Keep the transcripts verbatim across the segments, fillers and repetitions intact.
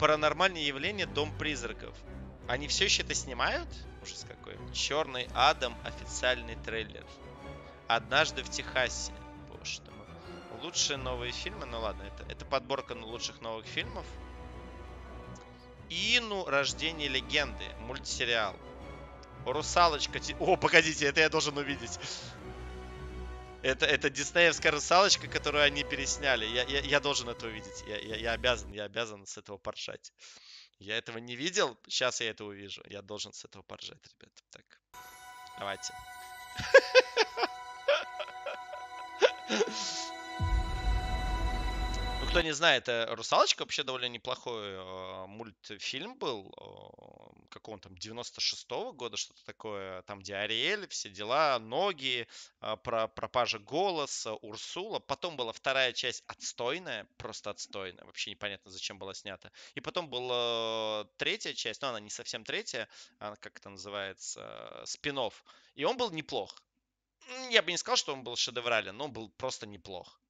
Паранормальные явления, дом призраков. Они все еще это снимают? Ужас какой. Черный Адам, официальный трейлер. Однажды в Техасе. Боже мой. Лучшие новые фильмы. Ну ладно, это, это подборка лучших новых фильмов. Ину, рождение легенды. Мультсериал. Русалочка. О, погодите, это я должен увидеть. Это, это диснеевская русалочка, которую они пересняли. Я, я, я должен это увидеть. Я, я, я обязан, я обязан с этого поржать. Я этого не видел, сейчас я это увижу. Я должен с этого поржать, ребят. Так, давайте. Ну, кто не знает, «Русалочка» вообще довольно неплохой мультфильм был. Какого он там, девяносто шестого года, что-то такое. Там, где Ариэль, все дела, ноги, про пропажа голоса, Урсула. Потом была вторая часть отстойная, просто отстойная. Вообще непонятно, зачем была снята. И потом была третья часть, но она не совсем третья, она, как это называется, спин-офф. И он был неплох. Я бы не сказал, что он был шедеврален, но он был просто неплох.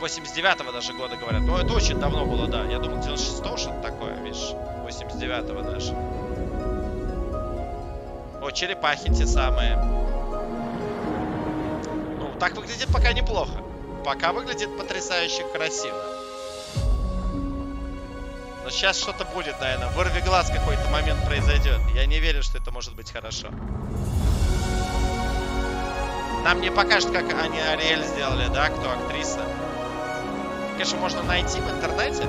восемьдесят девятого даже года говорят. Но это очень давно было, да. Я думал, девяносто шестого что-то такое, видишь. восемьдесят девятого даже. О, черепахи те самые. Ну, так выглядит пока неплохо. Пока выглядит потрясающе красиво. Но сейчас что-то будет, наверное. Вырвиглаз какой-то момент произойдет. Я не верю, что это может быть хорошо. Нам не покажут, как они Ариэль сделали, да? Кто актриса? Конечно, можно найти в интернете.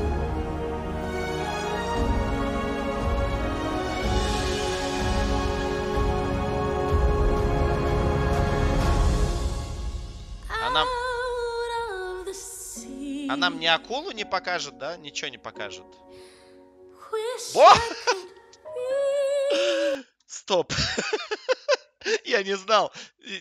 А нам... а нам ни акулу не покажут, да? Ничего не покажут. О! Стоп. Я не знал.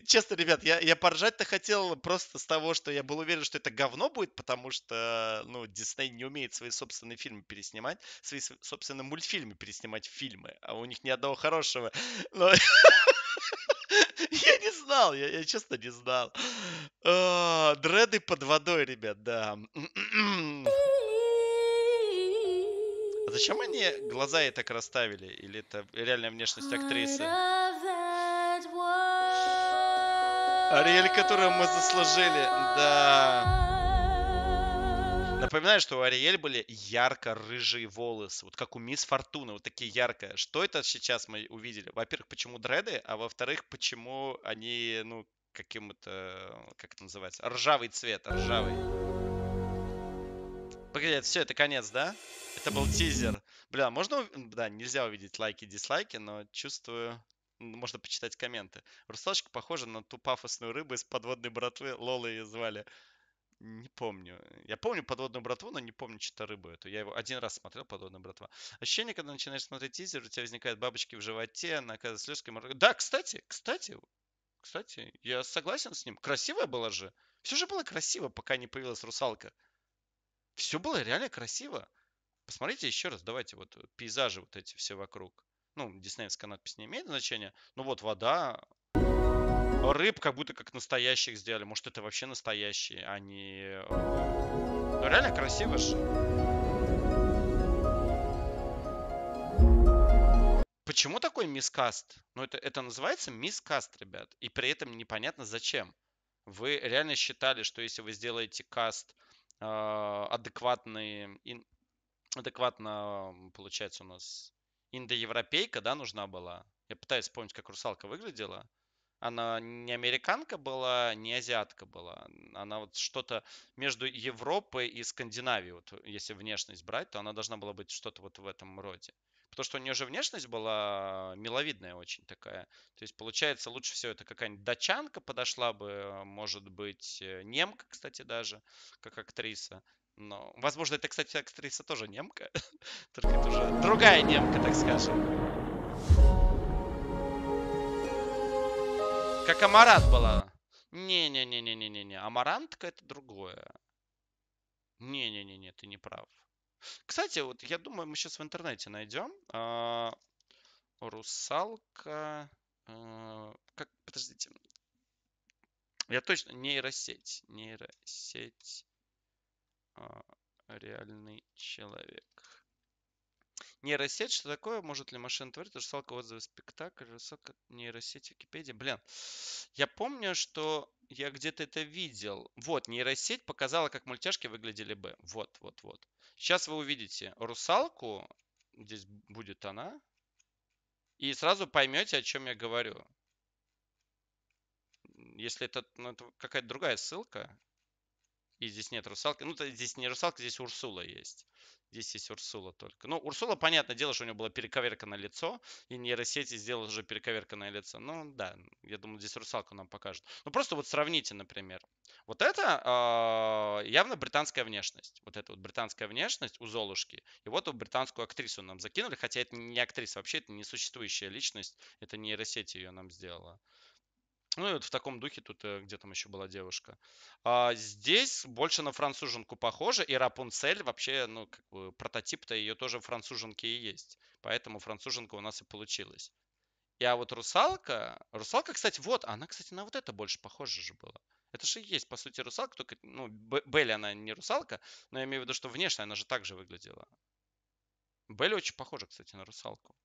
Честно, ребят, я, я поржать-то хотел просто с того, что я был уверен, что это говно будет, потому что, ну, Дисней не умеет свои собственные фильмы переснимать, свои собственные мультфильмы переснимать в фильмы, а у них ни одного хорошего. Но... я не знал, я, я честно не знал. О, дреды под водой, ребят, да. А зачем они глаза ей так расставили? Или это реальная внешность актрисы? Ариэль, которую мы заслужили, да. Напоминаю, что у Ариэль были ярко-рыжие волосы, вот как у Мисс Фортуна, вот такие яркие. Что это сейчас мы увидели? Во-первых, почему дреды, а во-вторых, почему они, ну, каким-то, как это называется, ржавый цвет, ржавый. Погоди, это все, это конец, да? Это был тизер. Бля, можно, да, нельзя увидеть лайки, дизлайки, но чувствую... Можно почитать комменты. Русалочка похожа на ту пафосную рыбу из подводной братвы. Лола ее звали. Не помню. Я помню подводную братву, но не помню что-то рыбу эту. Я его один раз смотрел, подводная братва. Ощущение, когда начинаешь смотреть тизер, у тебя возникают бабочки в животе, она оказывается слезкой. Да, кстати, кстати, кстати, я согласен с ним. Красивая была же. Все же было красиво, пока не появилась русалка. Все было реально красиво. Посмотрите еще раз, давайте, вот пейзажи вот эти все вокруг. Ну, диснеевская надпись не имеет значения. Ну вот вода. Рыб как будто как настоящих сделали. Может, это вообще настоящие, а не... Ну, реально красиво же. Почему такой мискаст? Ну, это, это называется мискаст, ребят. И при этом непонятно зачем. Вы реально считали, что если вы сделаете каст э, адекватный... Ин... Адекватно, получается, у нас... Индоевропейка, да, нужна была. Я пытаюсь вспомнить, как русалка выглядела. Она не американка была, не азиатка была. Она вот что-то между Европой и Скандинавией. Вот, если внешность брать, то она должна была быть что-то вот в этом роде. Потому что у нее же внешность была миловидная очень такая. То есть, получается, лучше всего это какая-нибудь датчанка подошла бы. Может быть, немка, кстати, даже, как актриса. Но, возможно, это, кстати, актриса тоже немка. Только это уже другая немка, так скажем. Как Амарант была. Не-не-не-не-не-не-не. Амарантка это другое. Не-не-не-не, ты не прав. Кстати, вот я думаю, мы сейчас в интернете найдем. А, русалка. А, как, подождите. Я точно. Нейросеть. Нейросеть. реальный человек. Нейросеть, что такое? Может ли машина творить? Русалка, отзывы, спектакль, русалка, нейросеть, Википедия. Блин, я помню, что я где-то это видел. Вот, нейросеть показала, как мультяшки выглядели бы. Вот, вот, вот. Сейчас вы увидите русалку. Здесь будет она. И сразу поймете, о чем я говорю. Если это, ну, это какая-то другая ссылка. И здесь нет русалки. Ну, здесь не русалка, здесь Урсула есть. Здесь есть Урсула только. Ну, Урсула, понятное дело, что у нее было перековерканное лицо. И нейросети сделала уже перековерканное лицо. Ну, да, я думаю, здесь русалку нам покажут. Ну, просто вот сравните, например. Вот это э, явно британская внешность. Вот эта вот британская внешность у Золушки. И вот эту британскую актрису нам закинули. Хотя это не актриса. Вообще, это несуществующая личность. Это нейросеть ее нам сделала. Ну и вот в таком духе тут, где там еще была девушка. А, здесь больше на француженку похоже. И Рапунцель вообще, ну, как бы прототип-то ее тоже француженки и есть. Поэтому француженка у нас и получилась. И а вот русалка... Русалка, кстати, вот. Она, кстати, на вот это больше похожа же была. Это же и есть, по сути, русалка. Только, ну, Белли, она не русалка. Но я имею в виду, что внешне она же так же выглядела. Белли очень похожа, кстати, на русалку.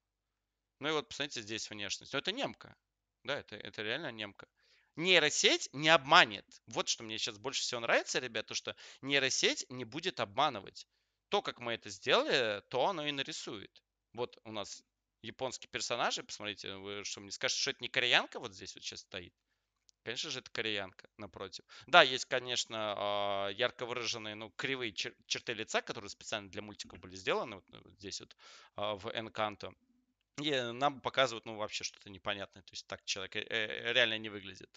Ну и вот, посмотрите, здесь внешность. Но это немка. Да, это, это реально немка. Нейросеть не обманет. Вот что мне сейчас больше всего нравится, ребята, то что нейросеть не будет обманывать. То, как мы это сделали, то оно и нарисует. Вот у нас японские персонажи. Посмотрите, вы что мне скажете, что это не кореянка вот здесь вот сейчас стоит? Конечно же, это кореянка напротив. Да, есть, конечно, ярко выраженные, ну, кривые чер черты лица, которые специально для мультиков были сделаны. Вот здесь вот в Энканто. И нам показывают, ну, вообще что-то непонятное. То есть так человек реально не выглядит.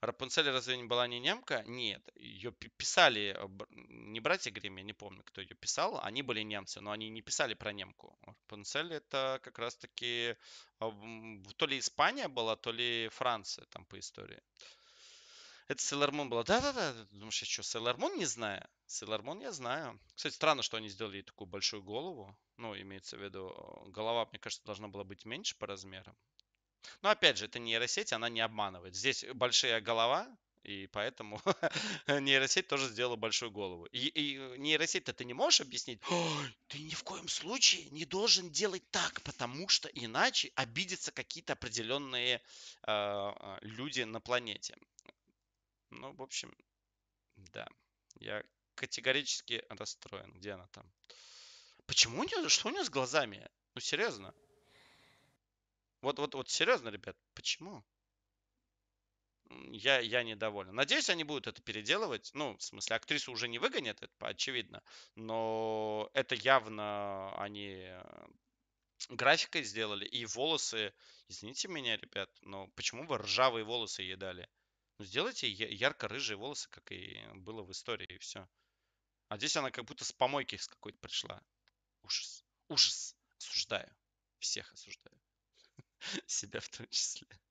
Рапунцель разве не была не немка? Нет. Ее писали не братья Гримм, я не помню, кто ее писал. Они были немцы, но они не писали про немку. Рапунцель это как раз-таки то ли Испания была, то ли Франция там по истории. Это Сейлормун была. Да-да-да. Думаешь, я что, Сейлормун не знаю? Сейлормун я знаю. Кстати, странно, что они сделали ей такую большую голову. Ну, имеется в виду, голова, мне кажется, должна была быть меньше по размерам. Но, опять же, это нейросеть, она не обманывает. Здесь большая голова, и поэтому нейросеть тоже сделала большую голову. И, и нейросеть-то ты не можешь объяснить? Ты ни в коем случае не должен делать так, потому что иначе обидятся какие-то определенные э, люди на планете. Ну, в общем, да. Я категорически расстроен. Где она там? Почему у нее? Что у нее с глазами? Ну, серьезно. Вот, вот, вот, серьезно, ребят. Почему? Я, я недоволен. Надеюсь, они будут это переделывать. Ну, в смысле, актрису уже не выгонят, это очевидно. Но это явно они графикой сделали. И волосы... Извините меня, ребят, но почему вы ржавые волосы ей дали? Ну, сделайте ярко-рыжие волосы, как и было в истории, и все. А здесь она как будто с помойки с какой-то пришла. Ужас. Ужас. Осуждаю. Всех осуждаю. Себя в том числе.